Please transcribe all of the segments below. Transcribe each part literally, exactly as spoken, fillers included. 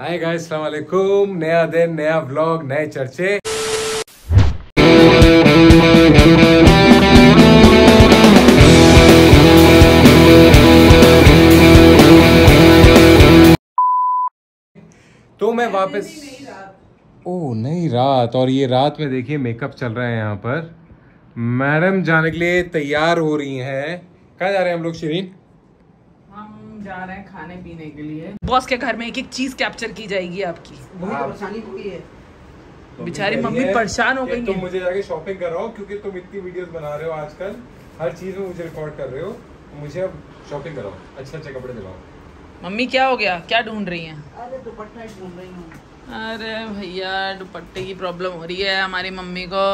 Hi guys, अस्सलाम वालेकुम। नया दिन, नया व्लॉग, नए चर्चे। तो मैं वापस ओह नहीं रात, और ये रात में देखिए मेकअप चल रहा है यहाँ पर। मैडम जाने के लिए तैयार हो रही हैं। कहाँ जा रहे हैं हम लोग शिरीन? हम जा रहे हैं खाने पीने के लिए। बॉस के घर में एक एक चीज कैप्चर की जाएगी आपकी। परेशानी हो गई है तो बेचारी मम्मी, परेशान हो गई है। तुम मुझे जाके शॉपिंग कराओ, क्योंकि तुम इतनी वीडियोस बना रहे हो आजकल, हर चीज में मुझे रिकॉर्ड कर रहे हो। मुझे अब शॉपिंग कराओ, अच्छे अच्छे कपड़े दिलाओ। मम्मी क्या हो गया, क्या ढूंढ रही है? अरे दुपट्टा ढूंढ रही हूं। अरे भैया दुपट्टे की प्रॉब्लम हो रही है हमारी मम्मी को।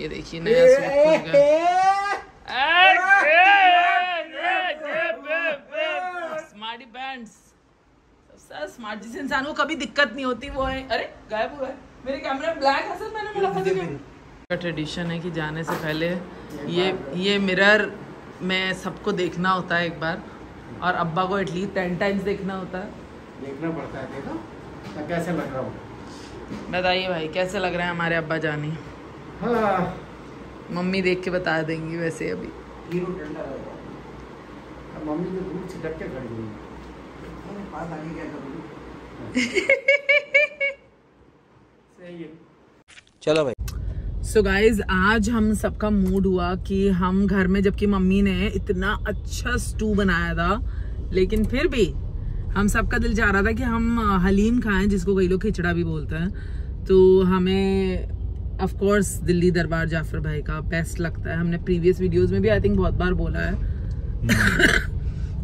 ये देखिए नया सूट स्मार्टी पैंट्स। सबसे स्मार्ट जिस इंसान को कभी दिक्कत नहीं होती वो है। अरे गायब हुआ है मेरे कैमरा ब्लैक है सर, मैंने बोला था कि ट्रेडिशन है कि जाने से पहले ये ये मिरर में सबको देखना होता है एक बार, और अब्बा को एटलीस्ट टेन टाइम्स देखना होता है, देखना पड़ता है। देखो कैसे लग रहा हूँ, बताइए भाई कैसे लग रहा है हमारे अब्बा जानी। हाँ। मम्मी देख के बता देंगी। वैसे अभी मम्मी तो दूर से डट के खड़ी हुई है, पास आगे क्या करूँगी। सही है, चलो भाई। सो so गाइज, आज हम सबका मूड हुआ कि हम घर में, जबकि मम्मी ने इतना अच्छा स्टू बनाया था, लेकिन फिर भी हम सबका दिल चाह रहा था कि हम हलीम खाएं, जिसको कई लोग खिचड़ा भी बोलते हैं। तो हमें ऑफ कोर्स दिल्ली दरबार जाफर भाई का बेस्ट लगता है। हमने प्रीवियस वीडियोस में भी आई थिंक बहुत बार बोला है।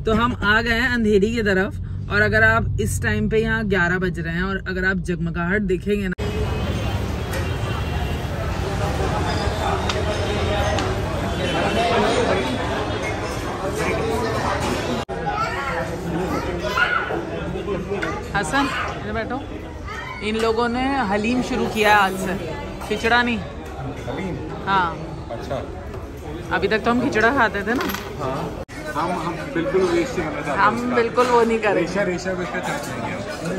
तो हम आ गए हैं अंधेरी की तरफ, और अगर आप इस टाइम पे, यहाँ ग्यारह बज रहे हैं, और अगर आप जगमगाहट देखेंगे ना, हसन इधर बैठो। इन लोगों ने हलीम शुरू किया आज से, खिचड़ा नहीं हलीम। हाँ अच्छा, अभी तक तो हम खिचड़ा खाते थे ना। हाँ हम हम बिल्कुल वेस्ट नहीं करते, हम बिल्कुल वो नहीं करें, रेशा रेशा में इसका टच नहीं है। अरे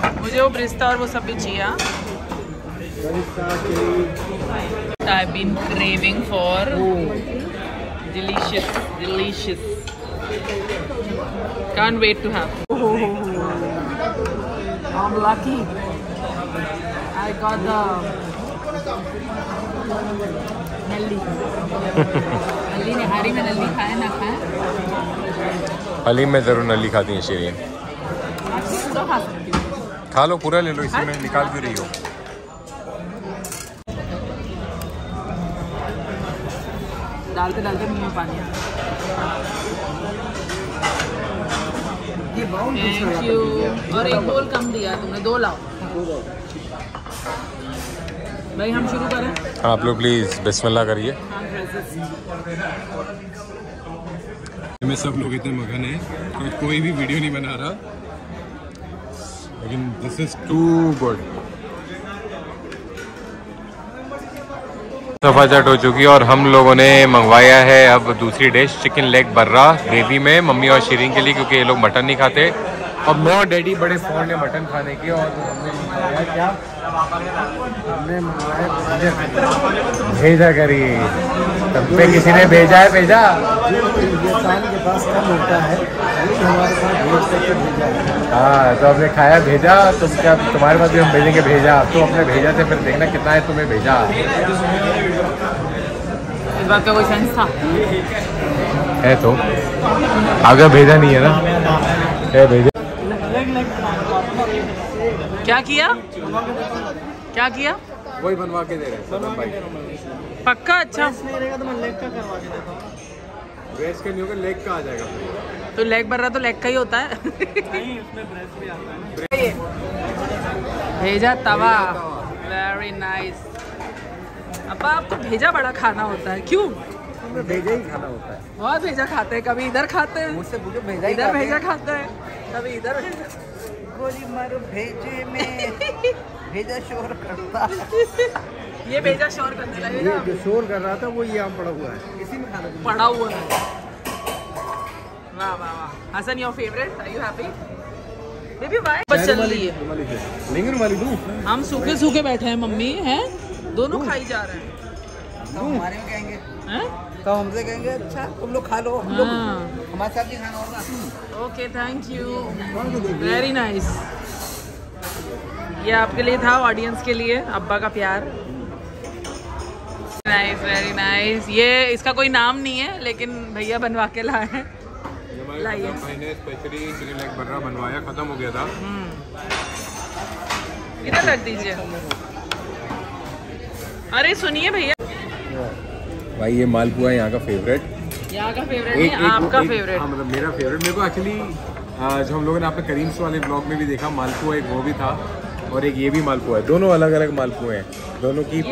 वाह, मुझे वो ब्रिस्ता और वो सब भी चाहिए। I've been craving for delicious, delicious. Can't wait to have. Oh, I'm lucky. I got the nalli. Nalli ne hari mein nalli khaya na khaya. Halim mein zarur nalli khati hai Shireen. खा लो पूरा, ले लो, इसी में निकाल क्यों रही हो? डालते डालते मुँह में पानी। Thank you. और एक बोल कम दिया तुमने, दो लाओ। भाई हम शुरू करें, आप लोग प्लीज बिस्मिल्लाह करिए। इसमें सब लोग इतने मगन हैं कि कोई भी वीडियो नहीं बना रहा, लेकिन दिस इज टू गुड। सफा चट हो चुकी है, और हम लोगों ने मंगवाया है अब दूसरी डिश, चिकन लेग बर्रा ग्रेवी में, मम्मी और शीरीन के लिए, क्योंकि ये लोग मटन नहीं खाते। और मैं और डैडी बड़े फॉन्ड हैं मटन खाने के, और हमने मंगवाया क्या, हमने मंगवाया भेजा करी। तब पे किसी ने भेजा है, भेजा के पास कम होता है, हाँ तो हमने खाया भेजा। तुम क्या, तुम्हारे पास भी हम भेजेंगे भेजा, तो हमने भेजा थे, फिर देखना कितना है तुम्हें भेजा। इस बात का कोई सेंस था है तो, अगर भेजा नहीं है ना है भेजा। क्या किया क्या किया, वही बनवा के दे रहे पक्का। अच्छा ब्रेस्ट का नहीं होगा, लेग का आ जाएगा। तो लेग बर्रा तो लेग का ही होता है। नहीं, उसमें ब्रेस्ट भी आता है ना। भेजा तवा, वेरी नाइस। अब आपको भेजा बड़ा खाना होता है, क्यों? भेजा ही खाना होता है, बहुत भेजा खाते हैं। कभी इधर खाते हैं, मुझसे पूछो भेजा इधर भेजा खाते हैं, कभी इधर गोली मारो भेजे में। भेजा शोर करता है। ये भेजा शोर करने लगे ना, जो शोर कर रहा था वो ये आम पड़ा हुआ है, इसी में खाना पड़ा हुआ है। वाह वाह वाह। Hasan, your favourite, are you happy baby? वाई बस चल रही है लेकिन वाली दूं हम सूखे सूखे बैठे हैं मम्मी हैं, दोनों खाई जा रहे हैं। तो हमारे में कहेंगे हैं, तो हमसे कहेंगे अच्छा तुम लोग खा लो, हम लोग हमारे साथ ही खाना होगा। Okay, thank you, very nice. ये आपके लिए था, ऑडियंस के लिए अब्बा का प्यार। Nice, very nice. ये इसका कोई नाम नहीं है लेकिन भैया बनवा के लाए हैं। मैंने स्पेशली चिकन लेग बर्रा बनवाया, खत्म हो गया था। इधर रख दीजिए। अरे सुनिए भैया भाई, ये मालपुआ यहाँ का फेवरेट, यहाँ का फेवरेट एक, नहीं, एक, आपका एक, फेवरेट। हाँ, मतलब मेरा फेवरेट। मेरे को एक्चुअली जो हम लोगों ने आपके करीम्स वाले ब्लॉग में भी देखा, मालपुआ एक वो भी था और एक ये भी मालपुआ है, दोनों अलग अलग मालपुए हैं, दोनों की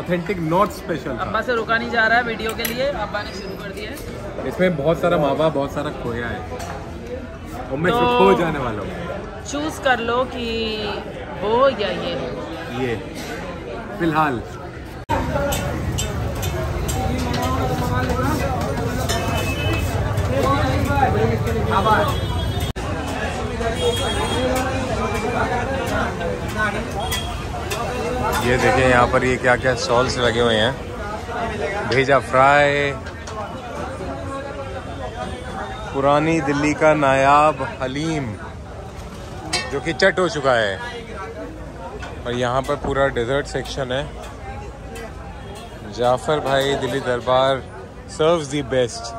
ऑथेंटिक नॉट स्पेशल। अब्बा से रुका नहीं जा रहा है वीडियो के लिए, अब्बा ने शुरू कर दिया है। इसमें बहुत सारा मावा, बहुत सारा खोया है, और मैं तो खो जाने वाला हूँ। चूज कर लो कि वो या ये ये फिलहाल। ये देखें यहाँ पर ये क्या क्या सॉल्स लगे हुए हैं। भेजा फ्राई, पुरानी दिल्ली का नायाब हलीम जो कि चट हो चुका है, और यहाँ पर पूरा डेजर्ट सेक्शन है। जाफर भाई दिल्ली दरबार सर्व्स दी बेस्ट।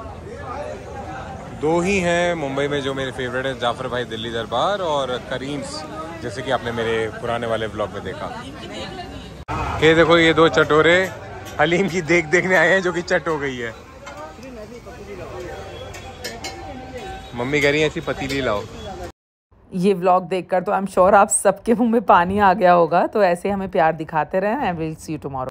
दो ही हैं मुंबई में जो मेरे फेवरेट हैं, जाफर भाई दिल्ली दरबार और करीम्स, जैसे कि आपने मेरे पुराने वाले ब्लॉग में देखा। ये देखो, ये दो चटोरे हलीम की देख देखने आए हैं जो कि चट हो गई है। मम्मी कह रही है ऐसी पतीली लाओ। ये व्लॉग देखकर तो आई एम श्योर आप सबके मुंह में पानी आ गया होगा, तो ऐसे हमें प्यार दिखाते रहें। I will see you tomorrow.